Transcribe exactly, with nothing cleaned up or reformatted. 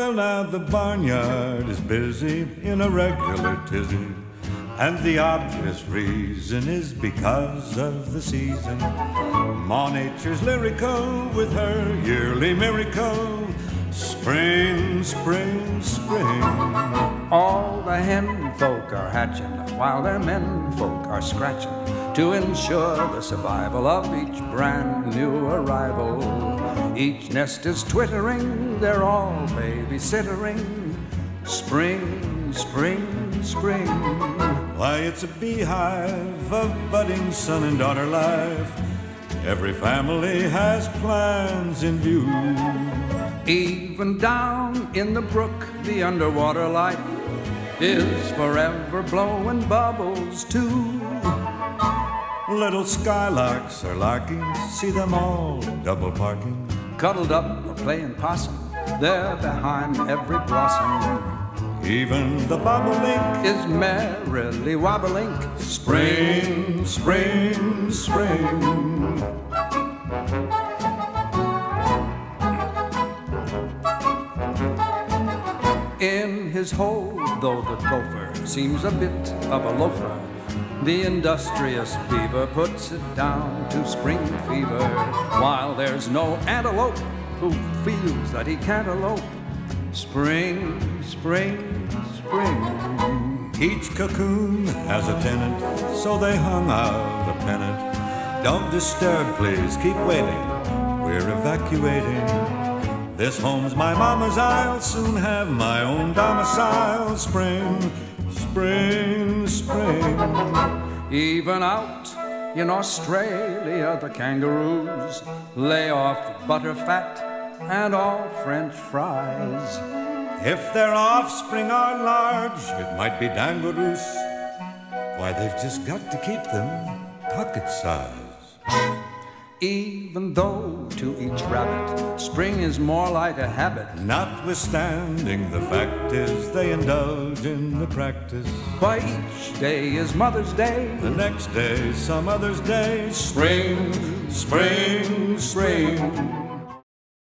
Well, now the barnyard is busy in a regular tizzy, and the obvious reason is because of the season. Ma Nature's lyrical with her yearly miracle, spring, spring, spring. All the hen folk are hatching, while their men folk are scratching, to ensure the survival of each brand new arrival. Each nest is twittering, they're all babysittering. Spring, spring, spring. Why, it's a beehive of budding son and daughter life. Every family has plans in view. Even down in the brook, the underwater life is forever blowing bubbles too. Little skylarks are larking, see them all double parking, cuddled up or playing possum, they're behind every blossom. Even the bobolink is merrily wobbling. Spring, spring, spring. In his hole, though the gopher seems a bit of a loafer, the industrious beaver puts it down to spring fever. While there's no antelope who feels that he can't elope. Spring, spring, spring. Each cocoon has a tenant, so they hung out a pennant. Don't disturb, please, keep waiting, we're evacuating. This home's my mama's, I'll soon have my own domicile. Spring, spring, spring. Even out in Australia, the kangaroos lay off butter fat and all French fries. If their offspring are large, it might be dangaroos. Why, they've just got to keep them pocket size. Even though to each rabbit spring is more like a habit, notwithstanding the fact is they indulge in the practice. Why, each day is Mother's Day, the next day some other's day. Spring, spring, spring, spring.